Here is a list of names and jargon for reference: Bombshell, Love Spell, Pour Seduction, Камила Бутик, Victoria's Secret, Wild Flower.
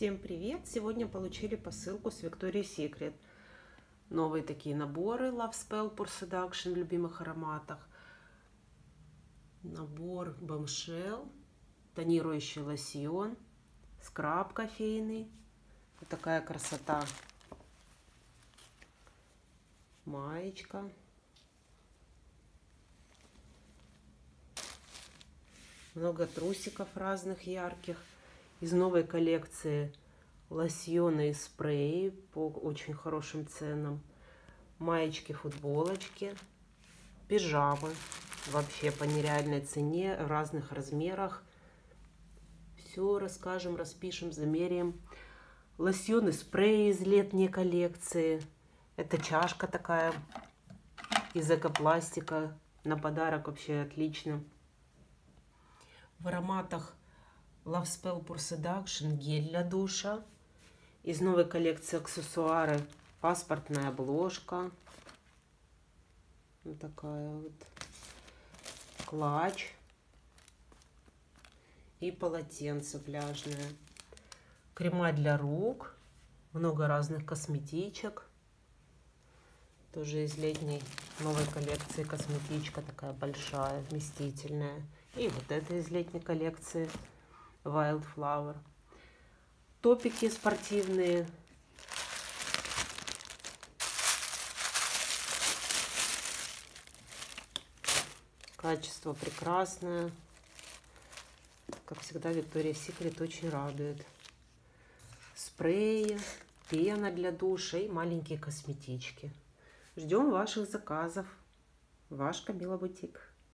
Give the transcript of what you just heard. Всем привет! Сегодня получили посылку с Victoria's Secret. Новые такие наборы Love Spell, Pour Seduction в любимых ароматах. Набор Bombshell, тонирующий лосьон, скраб кофейный. Вот такая красота. Маечка. Много трусиков разных ярких. Из новой коллекции лосьоны и спреи по очень хорошим ценам. Маечки, футболочки, пижамы. Вообще по нереальной цене, в разных размерах. Все расскажем, распишем, замеряем. Лосьоны, спреи из летней коллекции. Это чашка такая из экопластика. На подарок вообще отлично. В ароматах Love Spell Pour Seduction гель для душа. Из новой коллекции аксессуары паспортная обложка. Вот такая вот. Клатч. И полотенце пляжное. Крема для рук. Много разных косметичек. Тоже из летней новой коллекции косметичка такая большая, вместительная. И вот это из летней коллекции Wild Flower. Топики спортивные. Качество прекрасное. Как всегда, Victoria's Secret очень радует. Спреи, пена для душа и маленькие косметички. Ждем ваших заказов. Ваш Камила Бутик.